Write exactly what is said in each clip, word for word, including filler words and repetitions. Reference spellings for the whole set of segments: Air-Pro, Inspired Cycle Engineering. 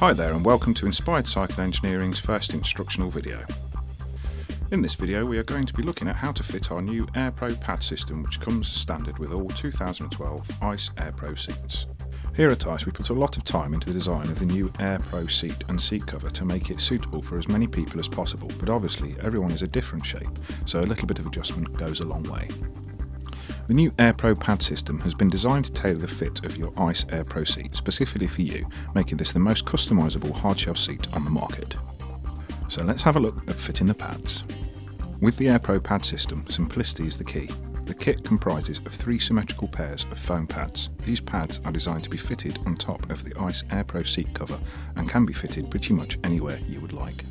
Hi there and welcome to Inspired Cycle Engineering's first instructional video. In this video we are going to be looking at how to fit our new Air-Pro pad system, which comes as standard with all two thousand twelve ICE Air-Pro seats. Here at ICE we put a lot of time into the design of the new Air-Pro seat and seat cover to make it suitable for as many people as possible, but obviously everyone is a different shape, so a little bit of adjustment goes a long way. The new Air-Pro pad system has been designed to tailor the fit of your ICE Air-Pro seat specifically for you, making this the most customisable hardshell seat on the market. So let's have a look at fitting the pads. With the Air-Pro pad system, simplicity is the key. The kit comprises of three symmetrical pairs of foam pads. These pads are designed to be fitted on top of the ICE Air-Pro seat cover and can be fitted pretty much anywhere you would like.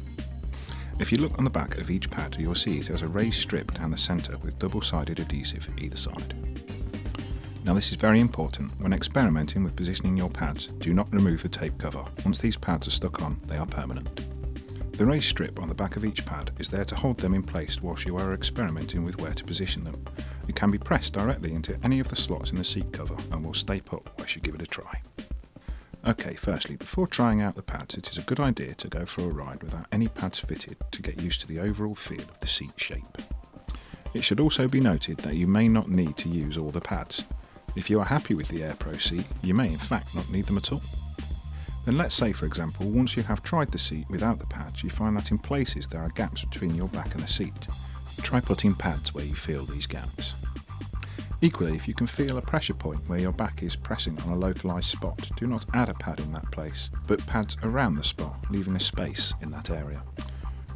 If you look on the back of each pad, you'll see it has a raised strip down the centre with double-sided adhesive either side. Now this is very important. When experimenting with positioning your pads, do not remove the tape cover. Once these pads are stuck on, they are permanent. The raised strip on the back of each pad is there to hold them in place whilst you are experimenting with where to position them. It can be pressed directly into any of the slots in the seat cover and will stay put whilst you give it a try. Okay, firstly, before trying out the pads, it is a good idea to go for a ride without any pads fitted to get used to the overall feel of the seat shape. It should also be noted that you may not need to use all the pads. If you are happy with the Air-Pro seat, you may in fact not need them at all. Then let's say, for example, once you have tried the seat without the pads, you find that in places there are gaps between your back and the seat. Try putting pads where you feel these gaps. Equally, if you can feel a pressure point where your back is pressing on a localised spot, do not add a pad in that place, but pads around the spot, leaving a space in that area.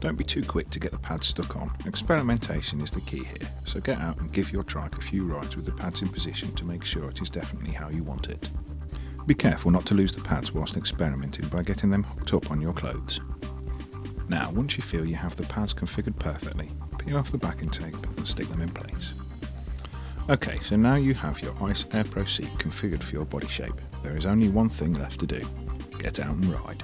Don't be too quick to get the pads stuck on. Experimentation is the key here, so get out and give your trike a few rides with the pads in position to make sure it is definitely how you want it. Be careful not to lose the pads whilst experimenting by getting them hooked up on your clothes. Now, once you feel you have the pads configured perfectly, peel off the backing tape and stick them in place. Okay, so now you have your ICE Air-Pro seat configured for your body shape. There is only one thing left to do. Get out and ride.